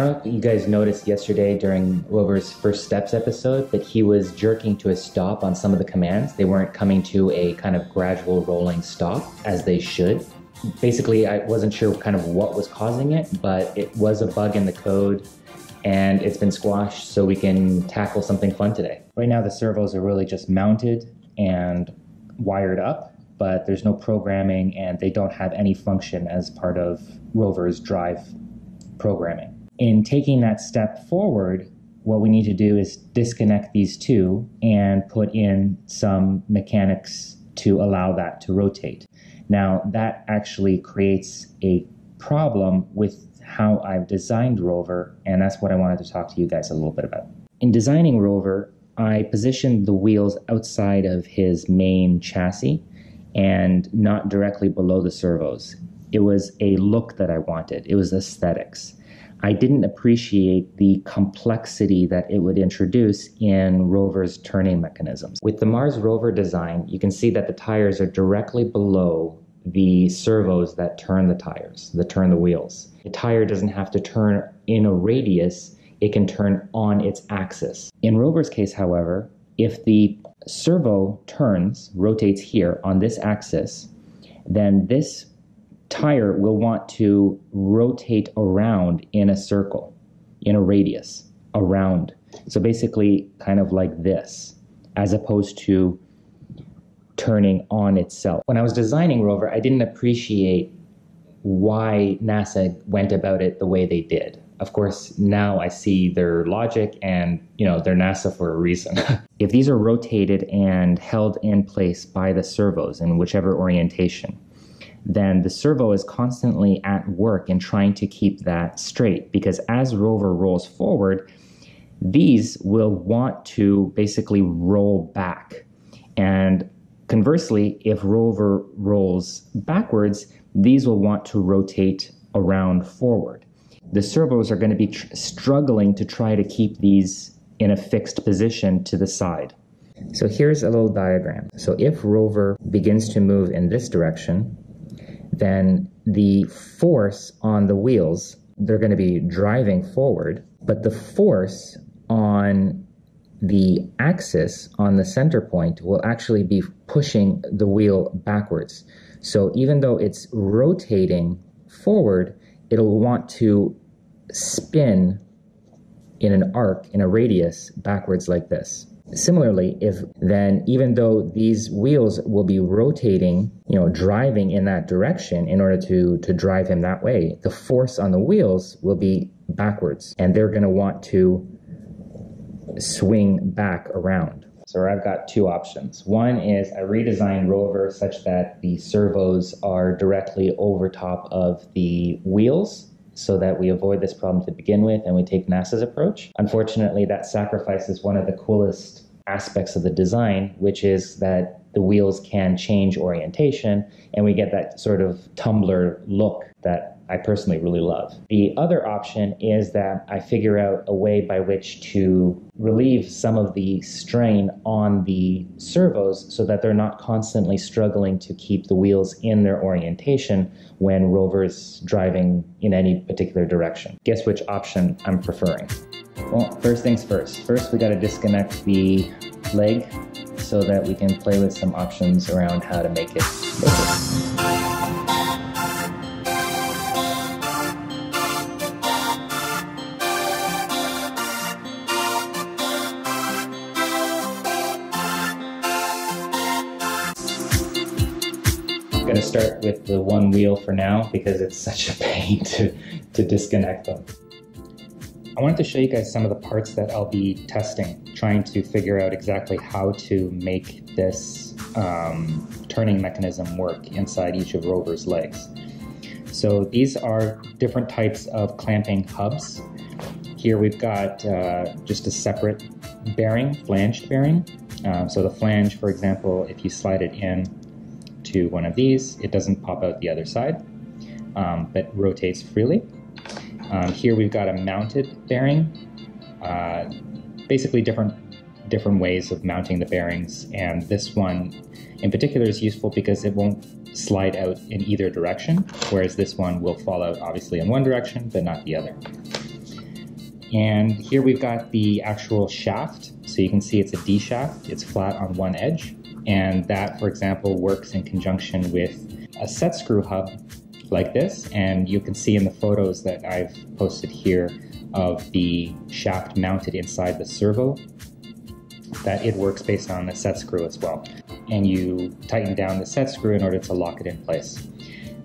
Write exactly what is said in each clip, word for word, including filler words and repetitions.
I don't know if you guys noticed yesterday during Rover's First Steps episode, but he was jerking to a stop on some of the commands. They weren't coming to a kind of gradual rolling stop as they should. Basically, I wasn't sure kind of what was causing it, but it was a bug in the code and it's been squashed, so we can tackle something fun today. Right now, the servos are really just mounted and wired up, but there's no programming and they don't have any function as part of Rover's drive programming. In taking that step forward, what we need to do is disconnect these two and put in some mechanics to allow that to rotate. Now, that actually creates a problem with how I've designed Rover, and that's what I wanted to talk to you guys a little bit about. In designing Rover, I positioned the wheels outside of his main chassis and not directly below the servos. It was a look that I wanted. It was aesthetics. I didn't appreciate the complexity that it would introduce in Rover's turning mechanisms. With the Mars Rover design, you can see that the tires are directly below the servos that turn the tires, that turn the wheels. The tire doesn't have to turn in a radius, it can turn on its axis. In Rover's case, however, if the servo turns, rotates here on this axis, then this tire will want to rotate around in a circle, in a radius, around. So basically kind of like this, as opposed to turning on itself. When I was designing Rover, I didn't appreciate why NASA went about it the way they did. Of course, now I see their logic and, you know, they're NASA for a reason. If these are rotated and held in place by the servos in whichever orientation, then the servo is constantly at work in trying to keep that straight, because as Rover rolls forward, these will want to basically roll back. And conversely, if Rover rolls backwards, these will want to rotate around forward. The servos are going to be tr- struggling to try to keep these in a fixed position to the side. So here's a little diagram. So if Rover begins to move in this direction, then the force on the wheels, they're going to be driving forward, but the force on the axis, on the center point, will actually be pushing the wheel backwards. So even though it's rotating forward, it'll want to spin in an arc, in a radius, backwards like this. Similarly, if then even though these wheels will be rotating, you know, driving in that direction in order to, to drive him that way, the force on the wheels will be backwards and they're going to want to swing back around. So I've got two options. One is I redesigned Rover such that the servos are directly over top of the wheels, so that we avoid this problem to begin with and we take NASA's approach. Unfortunately, that sacrifices one of the coolest aspects of the design, which is that the wheels can change orientation and we get that sort of tumbler look that I personally really love. The other option is that I figure out a way by which to relieve some of the strain on the servos so that they're not constantly struggling to keep the wheels in their orientation when Rover's driving in any particular direction. Guess which option I'm preferring? Well, first things first. First, we gotta disconnect the leg so that we can play with some options around how to make it local. I'm going to start with the one wheel for now because it's such a pain to, to disconnect them. I wanted to show you guys some of the parts that I'll be testing, trying to figure out exactly how to make this um, turning mechanism work inside each of Rover's legs. So these are different types of clamping hubs. Here we've got uh, just a separate bearing, flanged bearing. Um, so the flange, for example, if you slide it in to one of these, it doesn't pop out the other side, um, but rotates freely. Um, here we've got a mounted bearing, uh, basically different different ways of mounting the bearings, and this one in particular is useful because it won't slide out in either direction, whereas this one will fall out obviously in one direction but not the other. And here we've got the actual shaft. So you can see it's a D shaft. It's flat on one edge. And that, for example, works in conjunction with a set screw hub like this. And you can see in the photos that I've posted here of the shaft mounted inside the servo that it works based on the set screw as well. And you tighten down the set screw in order to lock it in place.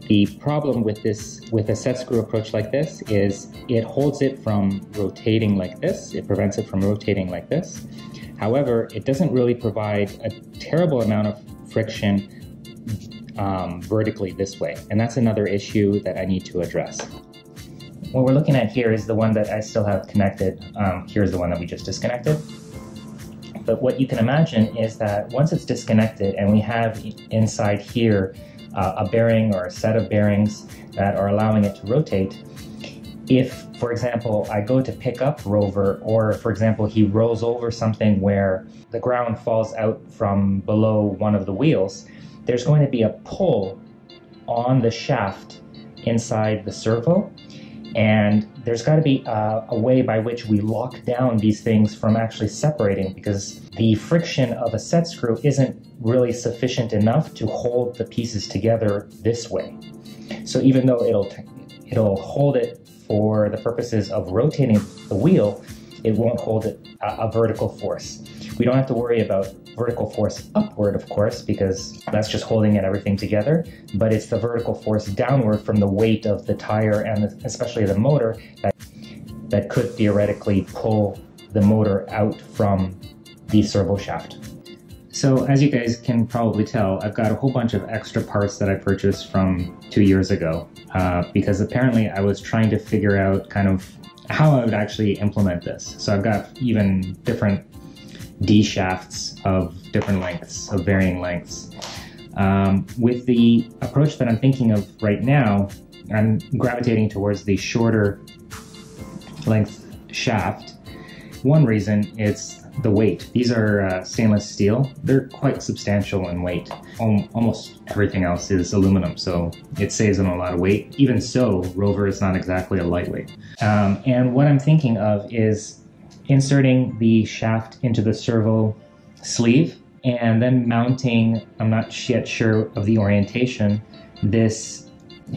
The problem with this, with a set screw approach like this, is it holds it from rotating like this. It prevents it from rotating like this. However, it doesn't really provide a terrible amount of friction um, vertically this way. And that's another issue that I need to address. What we're looking at here is the one that I still have connected. Um, here's the one that we just disconnected. But what you can imagine is that once it's disconnected and we have inside here Uh, a bearing or a set of bearings that are allowing it to rotate. If, for example, I go to pick up Rover, or for example, he rolls over something where the ground falls out from below one of the wheels, there's going to be a pull on the shaft inside the servo. And there's got to be uh, a way by which we lock down these things from actually separating, because the friction of a set screw isn't really sufficient enough to hold the pieces together this way. So even though it'll, it'll hold it for the purposes of rotating the wheel, it won't hold it a, a vertical force. We don't have to worry about vertical force upward, of course, because that's just holding it, everything together, but it's the vertical force downward from the weight of the tire and the, especially the motor that, that could theoretically pull the motor out from the servo shaft. So as you guys can probably tell, I've got a whole bunch of extra parts that I purchased from two years ago uh, because apparently I was trying to figure out kind of how I would actually implement this. So I've got even different D shafts of different lengths, of varying lengths. Um, with the approach that I'm thinking of right now, I'm gravitating towards the shorter length shaft. One reason is the weight. These are uh, stainless steel. They're quite substantial in weight. Um, almost everything else is aluminum, so it saves on a lot of weight. Even so, Rover is not exactly a lightweight. Um, and what I'm thinking of is inserting the shaft into the servo sleeve and then mounting, I'm not yet sure of the orientation, this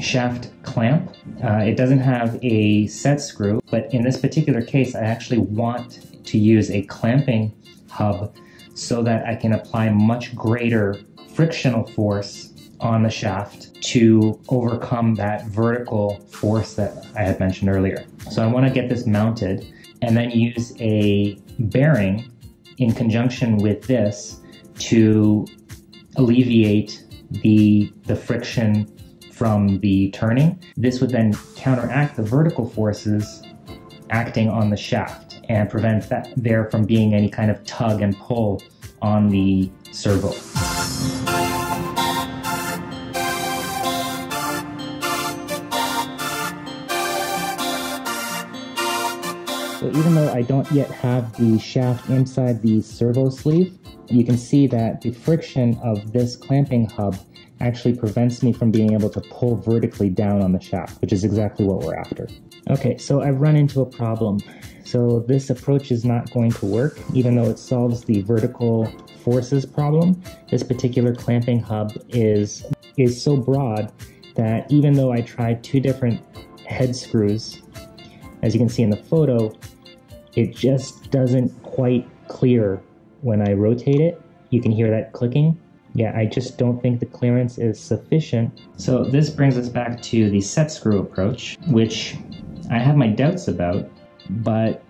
shaft clamp. Uh, it doesn't have a set screw, but in this particular case, I actually want to use a clamping hub so that I can apply much greater frictional force on the shaft to overcome that vertical force that I had mentioned earlier. So I want to get this mounted and then use a bearing in conjunction with this to alleviate the, the friction from the turning. This would then counteract the vertical forces acting on the shaft and prevent that there from being any kind of tug and pull on the servo. So even though I don't yet have the shaft inside the servo sleeve, you can see that the friction of this clamping hub actually prevents me from being able to pull vertically down on the shaft, which is exactly what we're after. Okay, so I've run into a problem. So this approach is not going to work, even though it solves the vertical forces problem. This particular clamping hub is, is so broad that even though I tried two different head screws, as you can see in the photo, it just doesn't quite clear when I rotate it. You can hear that clicking. Yeah, I just don't think the clearance is sufficient. So this brings us back to the set screw approach, which I have my doubts about, but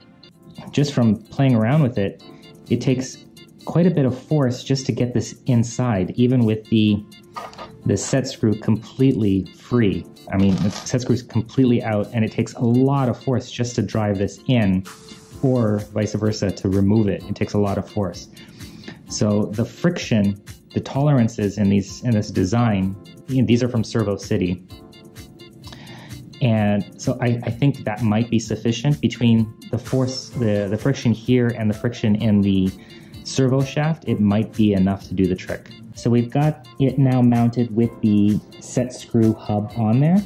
just from playing around with it, it takes quite a bit of force just to get this inside, even with the, the set screw completely free. I mean, the set screw is completely out, and it takes a lot of force just to drive this in, or vice versa, to remove it. It takes a lot of force. So the friction, the tolerances in these in this design, you know, these are from Servo City. And so I, I think that might be sufficient between the force, the, the friction here and the friction in the servo shaft, it might be enough to do the trick. So we've got it now mounted with the set screw hub on there,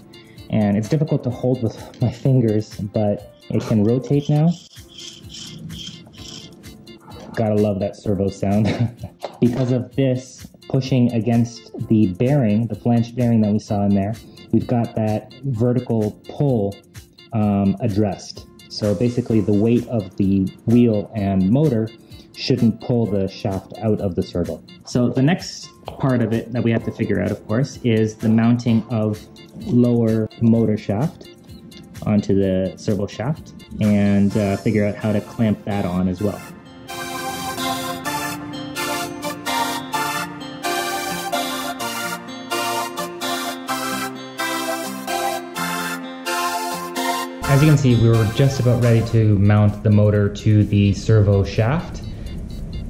and it's difficult to hold with my fingers, but It can rotate now. Gotta love that servo sound. Because of this pushing against the bearing, the flange bearing that we saw in there, we've got that vertical pull um, addressed. So basically the weight of the wheel and motor shouldn't pull the shaft out of the servo. So the next part of it that we have to figure out, of course, is the mounting of lower motor shaft onto the servo shaft, and uh, figure out how to clamp that on as well. As you can see, we were just about ready to mount the motor to the servo shaft.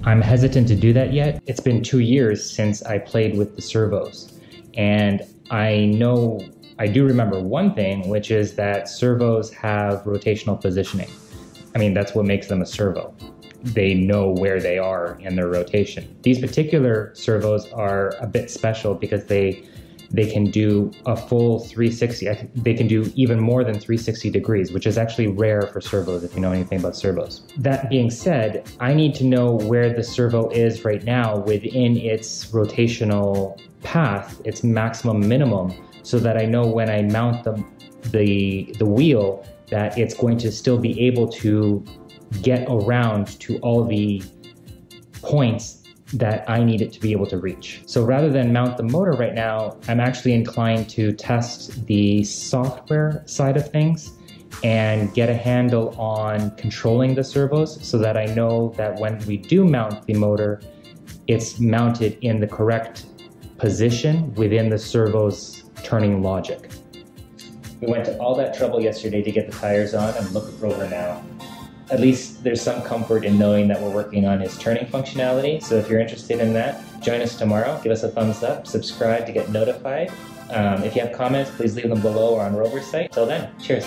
I'm hesitant to do that yet. It's been two years since I played with the servos, and I know, I do remember one thing, which is that servos have rotational positioning. I mean, that's what makes them a servo. They know where they are in their rotation. These particular servos are a bit special because they they can do a full three sixty. They can do even more than three sixty degrees, which is actually rare for servos if you know anything about servos. That being said, I need to know where the servo is right now within its rotational path, its maximum minimum, so that I know when I mount the, the, the wheel that it's going to still be able to get around to all the points that I need it to be able to reach. So rather than mount the motor right now, I'm actually inclined to test the software side of things and get a handle on controlling the servos so that I know that when we do mount the motor, it's mounted in the correct position within the servo's turning logic. We went to all that trouble yesterday to get the tires on, and look at Rover now. At least there's some comfort in knowing that we're working on his turning functionality. So if you're interested in that, join us tomorrow. Give us a thumbs up, subscribe to get notified. Um, if you have comments, please leave them below or on Rover's site. Till then, cheers.